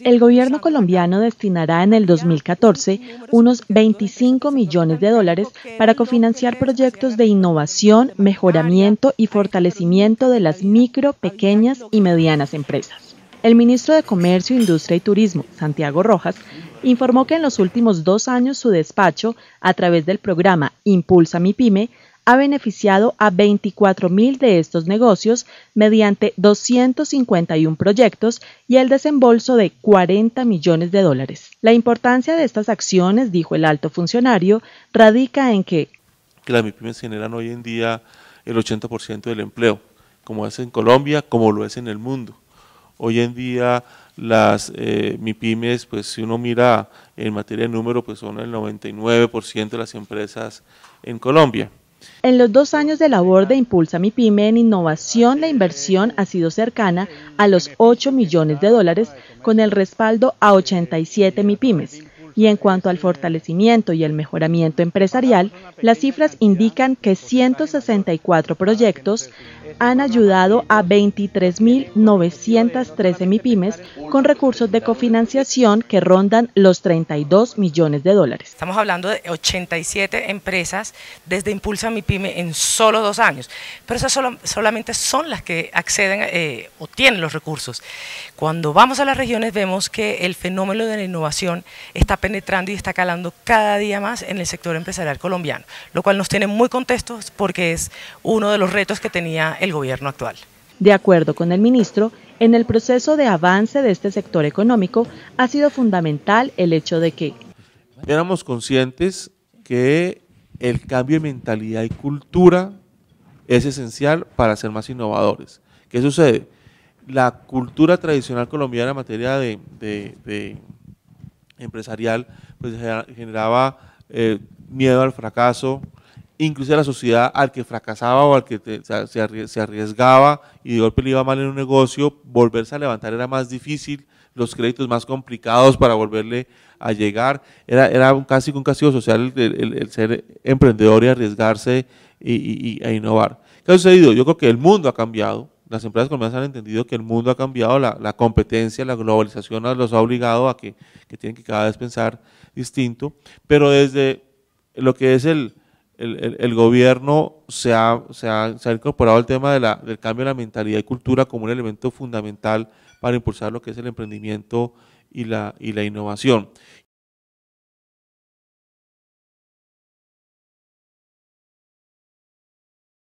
El gobierno colombiano destinará en el 2014 unos $25 millones para cofinanciar proyectos de innovación, mejoramiento y fortalecimiento de las micro, pequeñas y medianas empresas. El ministro de Comercio, Industria y Turismo, Santiago Rojas, informó que en los últimos 2 años su despacho, a través del programa iNNpulsa MiPYME, ha beneficiado a 24.000 de estos negocios mediante 251 proyectos y el desembolso de $40 millones. La importancia de estas acciones, dijo el alto funcionario, radica en que las MiPymes generan hoy en día el 80% del empleo, como es en Colombia, como lo es en el mundo. Hoy en día las MiPymes, pues si uno mira en materia de número, pues son el 99% de las empresas en Colombia. En los 2 años de labor de iNNpulsa MiPYME en innovación, la inversión ha sido cercana a los $8 millones, con el respaldo a 87 MiPymes. Y en cuanto al fortalecimiento y el mejoramiento empresarial, las cifras indican que 164 proyectos han ayudado a 23.913 MiPymes con recursos de cofinanciación que rondan los $32 millones. Estamos hablando de 87 empresas desde iNNpulsa MiPYME en solo 2 años, pero esas solamente son las que acceden o tienen los recursos. Cuando vamos a las regiones vemos que el fenómeno de la innovación está penetrando y está calando cada día más en el sector empresarial colombiano, lo cual nos tiene muy contentos porque es uno de los retos que tenía el gobierno actual. De acuerdo con el ministro, en el proceso de avance de este sector económico ha sido fundamental el hecho de que éramos conscientes que el cambio de mentalidad y cultura es esencial para ser más innovadores. ¿Qué sucede? La cultura tradicional colombiana en materia de empresarial, pues generaba miedo al fracaso, incluso a la sociedad al que fracasaba o al que se arriesgaba y de golpe le iba mal en un negocio, volverse a levantar era más difícil, los créditos más complicados para volverle a llegar, era casi un castigo social el ser emprendedor y arriesgarse e innovar. ¿Qué ha sucedido? Yo creo que el mundo ha cambiado. Las empresas colombianas han entendido que el mundo ha cambiado, la competencia, la globalización los ha obligado a que tienen que cada vez pensar distinto, pero desde lo que es el gobierno se ha incorporado el tema del cambio de la mentalidad y cultura como un elemento fundamental para impulsar lo que es el emprendimiento y la innovación.